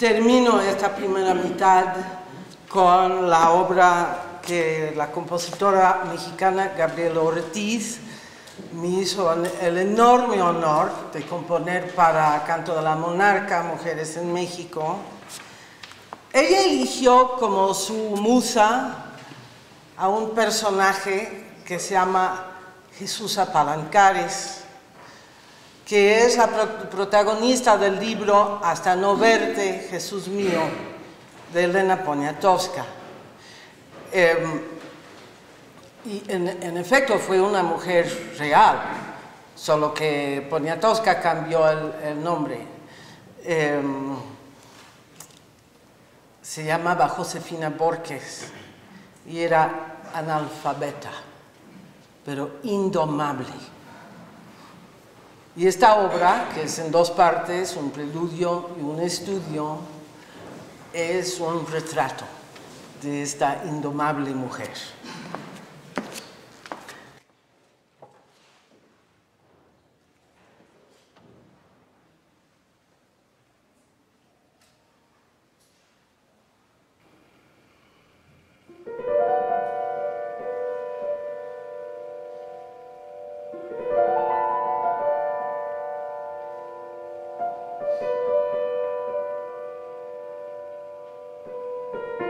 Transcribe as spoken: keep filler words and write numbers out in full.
Termino esta primera mitad con la obra que la compositora mexicana Gabriela Ortiz me hizo el enorme honor de componer para Canto de la Monarca, Mujeres en México. Ella eligió como su musa a un personaje que se llama Jesusa Palancares, que es la protagonista del libro Hasta no verte, Jesús mío, de Elena Poniatowska. Eh, y en, en efecto fue una mujer real, solo que Poniatowska cambió el, el nombre. Eh, se llamaba Josefina Borges y era analfabeta, pero indomable. Y esta obra, que es en dos partes, un preludio y un estudio, es un retrato de esta indomable mujer. Thank you.